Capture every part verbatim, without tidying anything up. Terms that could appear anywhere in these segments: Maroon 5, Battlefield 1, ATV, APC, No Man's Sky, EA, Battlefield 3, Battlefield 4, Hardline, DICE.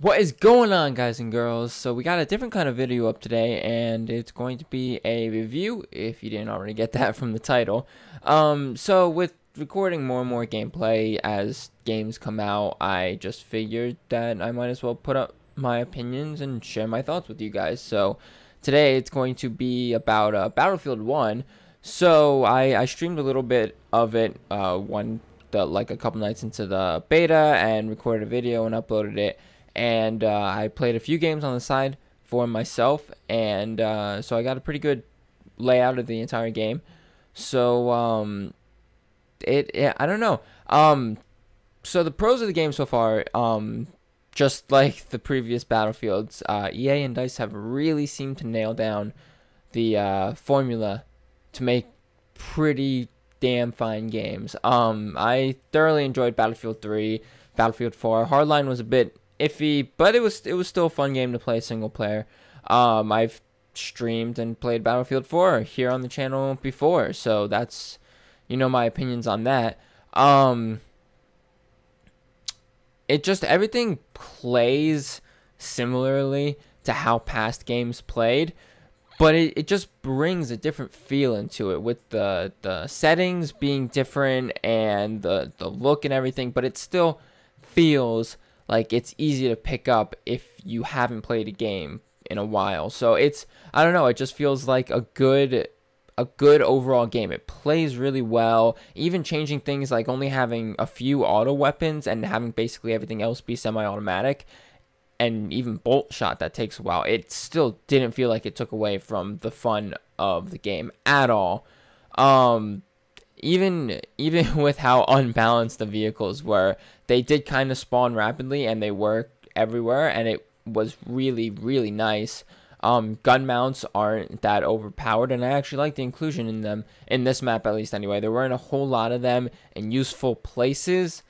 What is going on, guys and girls? So we got a different kind of video up today, and it's going to be a review, if you didn't already get that from the title. Um, so with recording more and more gameplay as games come out, I just figured that I might as well put up my opinions and share my thoughts with you guys. So today it's going to be about uh, Battlefield one. So I, I streamed a little bit of it uh, one the, like a couple nights into the beta and recorded a video and uploaded it. And uh, I played a few games on the side for myself, and uh, so I got a pretty good layout of the entire game. So um, it, it I don't know. Um, so the pros of the game so far, um, just like the previous Battlefields, uh, E A and DICE have really seemed to nail down the uh, formula to make pretty damn fine games. Um, I thoroughly enjoyed Battlefield three, Battlefield four. Hardline was a bit iffy, but it was it was still a fun game to play single player. Um, I've streamed and played Battlefield four here on the channel before, so that's, you know, my opinions on that. Um, it just, everything plays similarly to how past games played, but it, it just brings a different feel into it, with the the settings being different and the the look and everything, but it still feels like it's easy to pick up if you haven't played a game in a while. So it's, I don't know, it just feels like a good a good overall game. It plays really well, even changing things like only having a few auto weapons and having basically everything else be semi-automatic, and even bolt shot that takes a while. It still didn't feel like it took away from the fun of the game at all. Um, Even even with how unbalanced the vehicles were, they did kind of spawn rapidly and they were everywhere, and it was really, really nice. Um, gun mounts aren't that overpowered, and I actually like the inclusion in them, in this map at least anyway. There weren't a whole lot of them in useful places,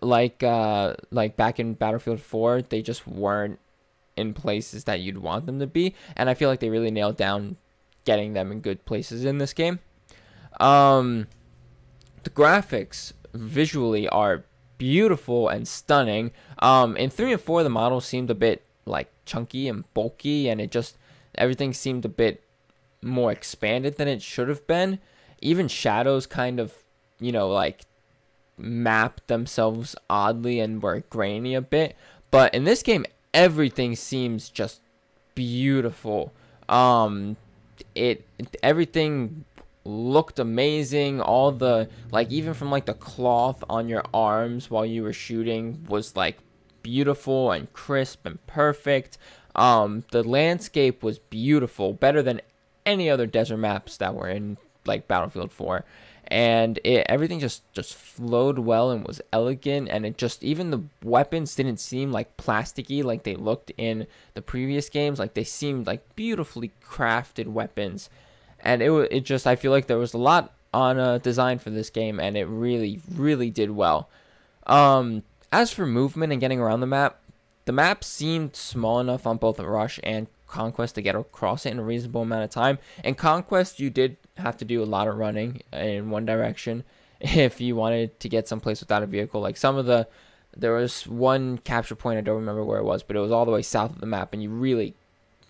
like, uh, like back in Battlefield four, they just weren't in places that you'd want them to be, and I feel like they really nailed down getting them in good places in this game. Um... The graphics visually are beautiful and stunning. Um, in three and four, the models seemed a bit like chunky and bulky, and it just, everything seemed a bit more expanded than it should have been. Even shadows kind of, you know, like mapped themselves oddly and were grainy a bit. But in this game, everything seems just beautiful. Um, it, everything looked amazing. All the, like, even from like the cloth on your arms while you were shooting was like beautiful and crisp and perfect. Um the landscape was beautiful, better than any other desert maps that were in like Battlefield four, and it everything just just flowed well and was elegant, and it just, even the weapons didn't seem like plasticky like they looked in the previous games. Like, they seemed like beautifully crafted weapons. And it, it just, I feel like there was a lot on uh, design for this game, and it really, really did well. Um, as for movement and getting around the map, the map seemed small enough on both Rush and Conquest to get across it in a reasonable amount of time. In Conquest, you did have to do a lot of running in one direction if you wanted to get someplace without a vehicle. Like, some of the, there was one capture point, I don't remember where it was, but it was all the way south of the map, and you really,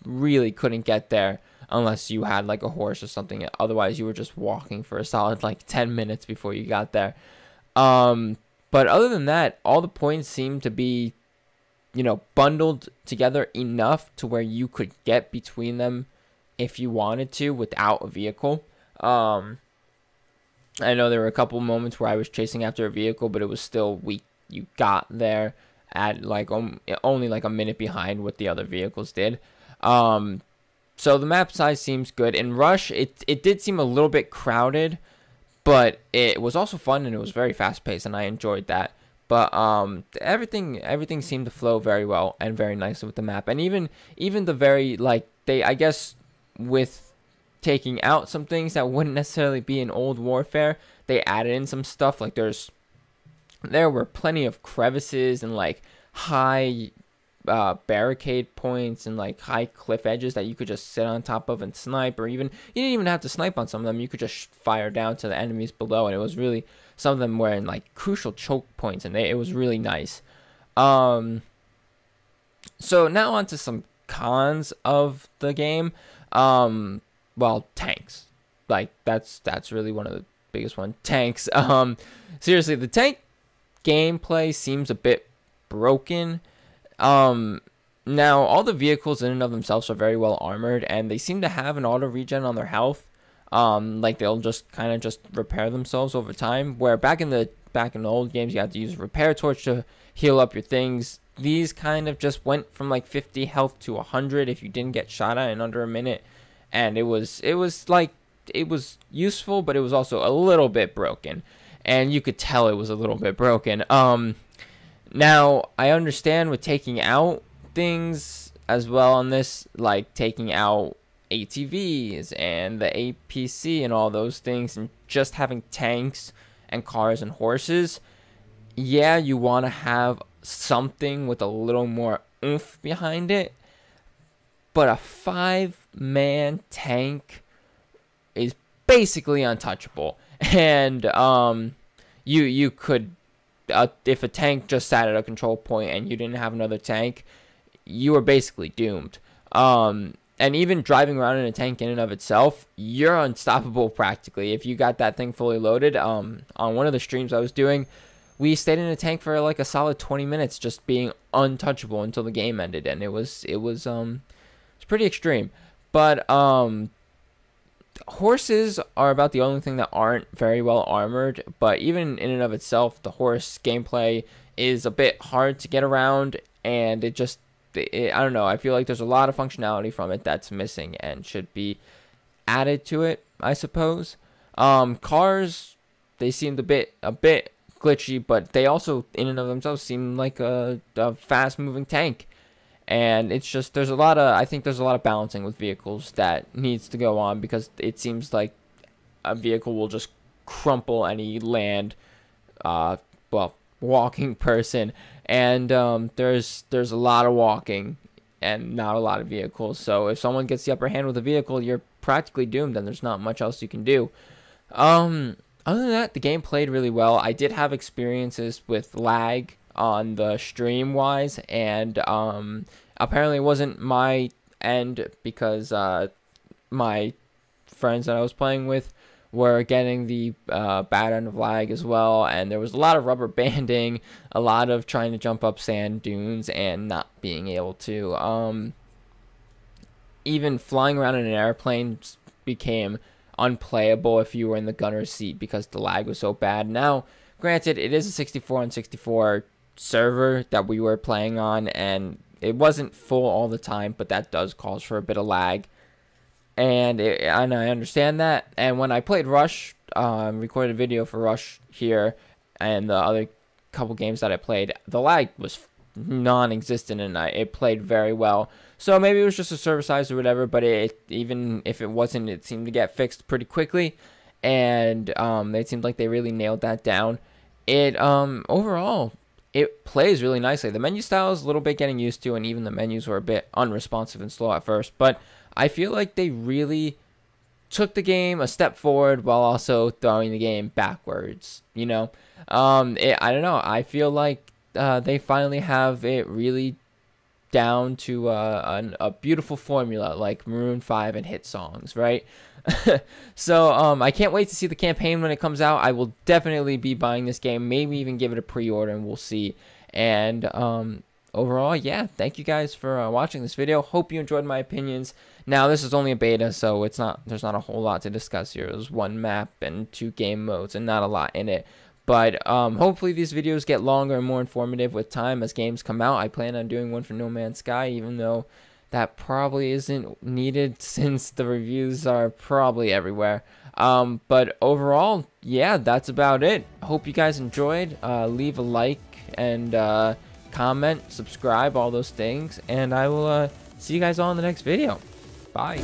really couldn't get there unless you had like a horse or something. Otherwise, you were just walking for a solid like ten minutes before you got there. Um, but other than that, all the points seemed to be, you know, bundled together enough to where you could get between them if you wanted to without a vehicle. Um, I know there were a couple moments where I was chasing after a vehicle, but it was still, we you got there at like um, only like a minute behind what the other vehicles did. Um, So the map size seems good. In Rush, it, it did seem a little bit crowded, but it was also fun and it was very fast-paced, and I enjoyed that. But um, everything everything seemed to flow very well and very nicely with the map. And even even the very, like, they, I guess, with taking out some things that wouldn't necessarily be in old Warfare, they added in some stuff. Like, there's there were plenty of crevices and, like, high Uh, barricade points and like high cliff edges that you could just sit on top of and snipe, or even, you didn't even have to snipe on some of them, you could just fire down to the enemies below, and it was really, some of them were in like crucial choke points, and they, it was really nice. Um, So now onto some cons of the game. Um, well, tanks. Like that's that's really one of the biggest one. Tanks. Um, seriously, the tank gameplay seems a bit broken. Um, now all the vehicles in and of themselves are very well armored, and they seem to have an auto regen on their health. Um, like they'll just kind of just repair themselves over time. Where back in the back in the old games, you had to use a repair torch to heal up your things. These kind of just went from like fifty health to one hundred if you didn't get shot at in under a minute, and it was it was like it was useful, but it was also a little bit broken, and you could tell it was a little bit broken. Um, now I understand with taking out things as well on this, like taking out A T Vs and the A P C and all those things, and just having tanks and cars and horses. Yeah, you want to have something with a little more oomph behind it, but a five-man tank is basically untouchable. And um, you you could uh, if a tank just sat at a control point and you didn't have another tank, you were basically doomed. Um, and even driving around in a tank in and of itself, you're unstoppable practically if you got that thing fully loaded. Um, on one of the streams I was doing, we stayed in a tank for like a solid twenty minutes, just being untouchable until the game ended, and it was it was um it's pretty extreme. But um, horses are about the only thing that aren't very well armored. But even in and of itself, the horse gameplay is a bit hard to get around, and it just it, I don't know. I feel like there's a lot of functionality from it that's missing and should be added to it, I suppose. Um, cars, they seemed a bit a bit. glitchy, but they also in and of themselves seem like a, a fast moving tank, and it's just there's a lot of I think there's a lot of balancing with vehicles that needs to go on, because it seems like a vehicle will just crumple any land uh well walking person, and um there's there's a lot of walking and not a lot of vehicles, so if someone gets the upper hand with a vehicle, you're practically doomed, and there's not much else you can do. um Other than that, the game played really well. I did have experiences with lag on the stream-wise, and um, apparently it wasn't my end, because uh, my friends that I was playing with were getting the uh, bad end of lag as well, and there was a lot of rubber banding, a lot of trying to jump up sand dunes and not being able to. Um, even flying around in an airplane became unplayable if you were in the gunner's seat because the lag was so bad. Now, granted, it is a sixty-four on sixty-four server that we were playing on, and it wasn't full all the time, but that does cause for a bit of lag, and, it, and I understand that. And when I played Rush, um, recorded a video for Rush here and the other couple games that I played, the lag was non-existent, and I, it played very well. So maybe it was just a server size or whatever, but it, even if it wasn't, it seemed to get fixed pretty quickly, and um, it seemed like they really nailed that down. It um, overall, it plays really nicely. The menu style is a little bit getting used to, and even the menus were a bit unresponsive and slow at first, but I feel like they really took the game a step forward while also throwing the game backwards, you know? Um, it, I don't know. I feel like uh, they finally have it really down to uh, an, a beautiful formula like Maroon five and hit songs, right? So um, I can't wait to see the campaign when it comes out. I will definitely be buying this game, maybe even give it a pre-order, and we'll see. And um, overall, yeah, thank you guys for uh, watching this video. Hope you enjoyed my opinions. Now, this is only a beta, so it's not there's not a whole lot to discuss here. There's one map and two game modes and not a lot in it. But um, hopefully these videos get longer and more informative with time as games come out. I plan on doing one for No Man's Sky, even though that probably isn't needed since the reviews are probably everywhere. Um, but overall, yeah, that's about it. Hope you guys enjoyed. Uh, leave a like and uh, comment, subscribe, all those things. And I will uh, see you guys all in the next video. Bye.